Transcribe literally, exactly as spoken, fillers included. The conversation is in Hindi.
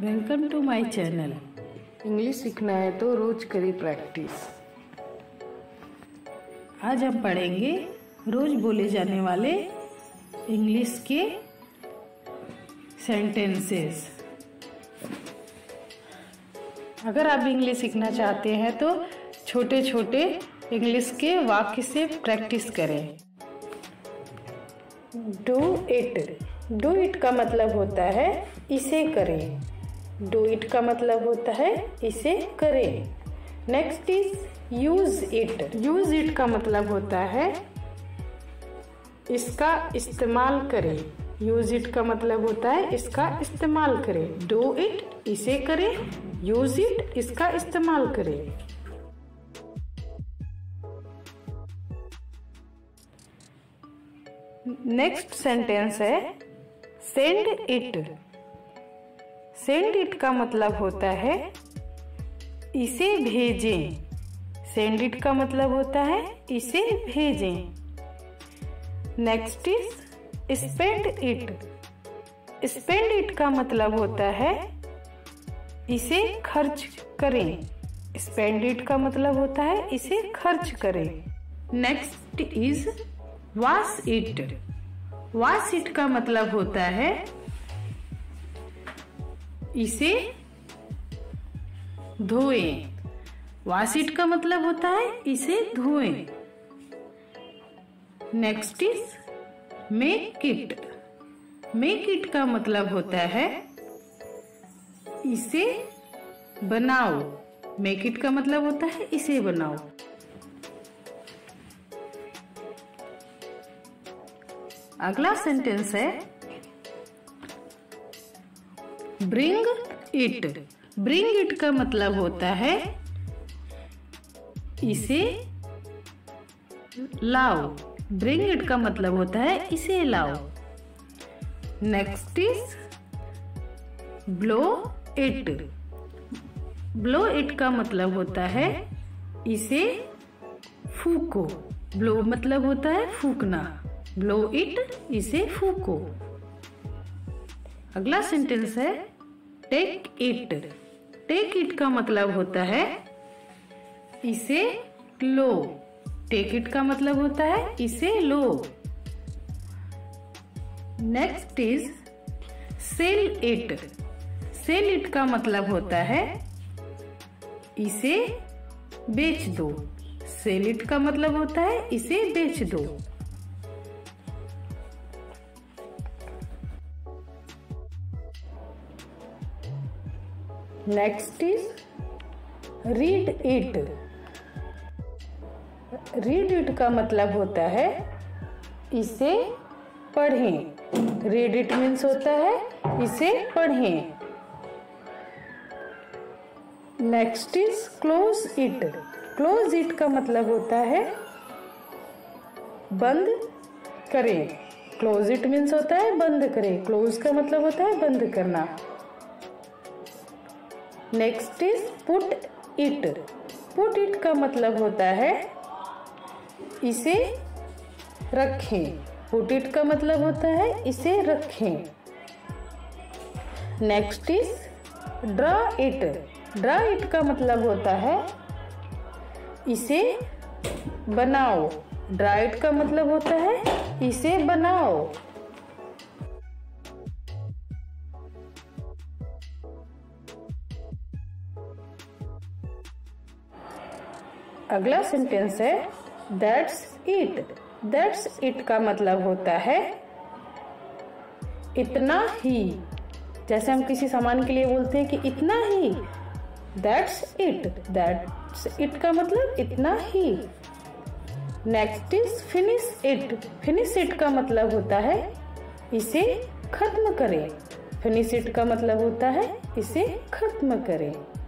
Welcome to my channel. English सीखना है तो रोज करें प्रैक्टिस। आज हम पढ़ेंगे रोज बोले जाने वाले इंग्लिश के सेंटेंसेस। अगर आप इंग्लिश सीखना चाहते हैं तो छोटे छोटे इंग्लिश के वाक्य से प्रैक्टिस करें। Do it. डू इट का मतलब होता है इसे करें। डू इट का मतलब होता है इसे करें। Next is use it. Use it का मतलब होता है इसका इस्तेमाल करें। यूज इट का मतलब होता है इसका इस्तेमाल करें। डू इट इसे करें, यूज इट इसका इस्तेमाल करें। नेक्स्ट सेंटेंस है सेंड इट। सेंड इट का मतलब होता है इसे भेजें। सेंड इट का मतलब होता है इसे भेजें। Next is spend it. Spend it का मतलब होता है इसे खर्च करें। स्पेंड इट का मतलब होता है इसे खर्च करें। Next is wash it. Wash it का मतलब होता है इसे धोएं। वॉश इट का मतलब होता है इसे धोएं। Next is make it. Make it का मतलब होता है इसे बनाओ। मेक इट का मतलब होता है इसे बनाओ। अगला सेंटेंस है ब्रिंग इट। ब्रिंग इट का मतलब होता है इसे लाओ। ब्रिंग इट का मतलब होता है इसे लाओ। Next is blow it. Blow it का मतलब होता है इसे फूको। ब्लो मतलब होता है फूकना। ब्लो इट इसे फूको। अगला सेंटेंस है टेक इट। टेक इट का मतलब होता है इसे लो। टेक इट का मतलब होता है इसे लो। Next is sell it. Sell it का मतलब होता है इसे बेच दो। सेल इट का मतलब होता है इसे बेच दो। Next is read it. Read it का मतलब होता है इसे पढ़ें। रीड इट मीन्स होता है इसे पढ़ें। Next is close it. Close it का मतलब होता है बंद करें। क्लोज इट मीन्स होता है बंद करें। क्लोज का मतलब होता है बंद करना। Next is put it. Put it का मतलब होता है इसे रखें। पुट इट का मतलब होता है इसे रखें। Next is draw it. Draw it का मतलब होता है इसे बनाओ। ड्रा इट का मतलब होता है इसे बनाओ। अगला सेंटेंस है दैट्स इट। दैट्स इट का मतलब होता है इतना ही। जैसे हम किसी सामान के लिए बोलते हैं कि इतना ही, दैट्स इट। दैट्स इट का मतलब इतना ही। Next is finish it. Finish it का मतलब होता है इसे खत्म करें। फिनिश इट का मतलब होता है इसे खत्म करें।